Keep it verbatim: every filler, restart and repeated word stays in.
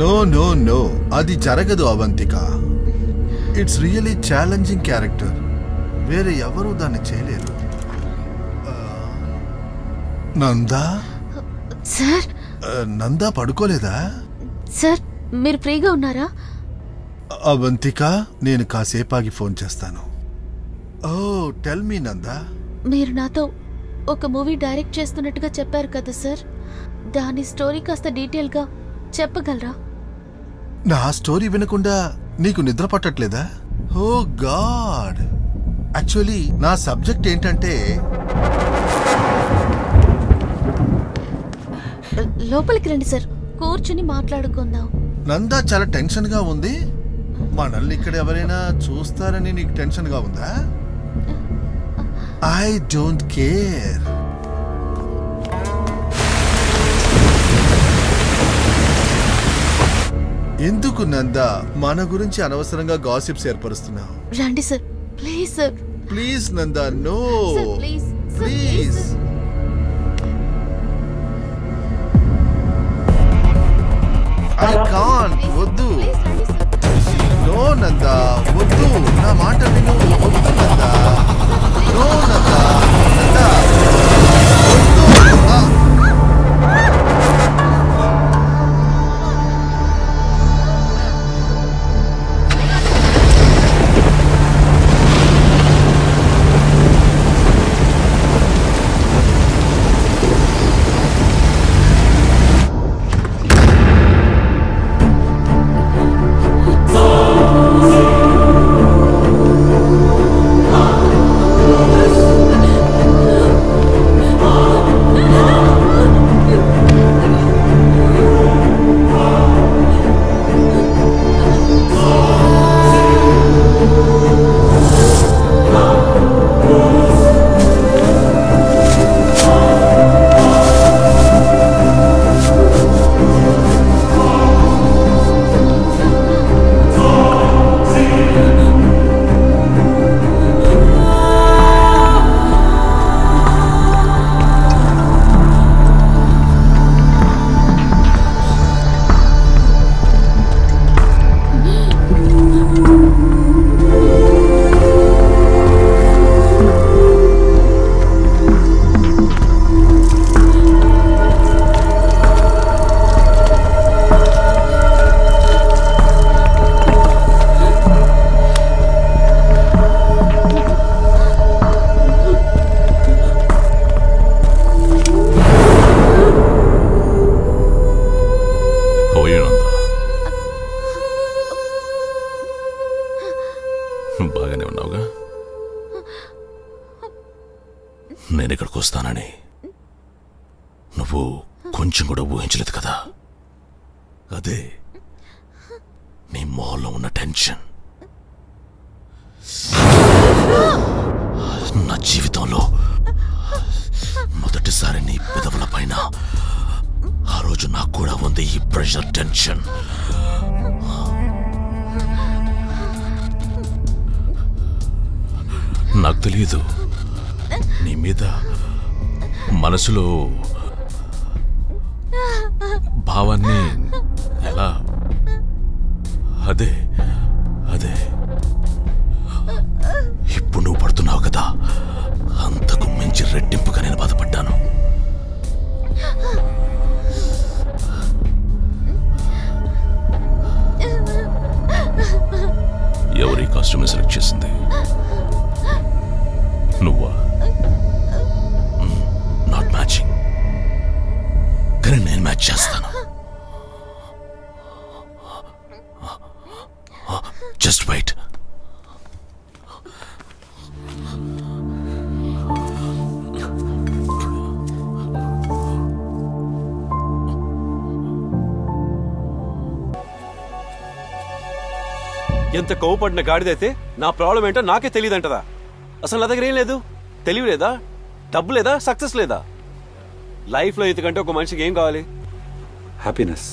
No, no, no. Adi jaragadu Avantika. It's really challenging character. Vere yavaru danni cheyaleru. Nanda? Sir? Uh, Nanda padukoleda? Sir, meer free ga unnara? Avantika, nenu kaasepagi phone chestanu. Oh, tell me Nanda. Meer nato oka movie direct chestunnattuga chepparu kada sir. Dani story kaasta detail ga cheppagalaru. Na story vinakunda neeku nidra pattatleda? Oh god. Actually na subject entante లోపలికి రండి sir, కూర్చుని మాట్లాడుకుందాం. నందా చాలా tension గా ఉంది. మనల్ని ఇక్కడ ఎవరైనా చూస్తారని నీకు టెన్షన్ గా ఉందా? I don't care. ఎందుకు నందా మన గురించి అనవసరంగా గాసిప్స్ ఏర్పరుస్తున్నావు? రండి sir, please sir. Please Nanda, no please please. I can't. Vuddu. No, Nanda. Vuddu. Na maata vinu. Vuddu, Nanda. No, Nanda. Nanda. Vuddu. Ah. మనసులో భావాన్ని ఎలా అదే అదే ఇప్పుడు నువ్వు పడుతున్నావు కదా, అంతకు మించి రెట్టింపుగా నేను బాధపడ్డాను. ఎవరి కాస్ట్యూమ్ సెలెక్ట్ చేసింది? నువ్వా? నేను మ్యాచ్ చేస్తాను. Just wait. ఎంత కోపడిన గాడిదైతే నా ప్రాబ్లం ఏంటో నాకే తెలియదంటదా? అసలు నా దగ్గర ఏం లేదు. తెలివి లేదా, డబ్బు లేదా, సక్సెస్ లేదా? లైఫ్లో ఇంతకంటే ఒక మనిషికి ఏం కావాలి? హ్యాపీనెస్.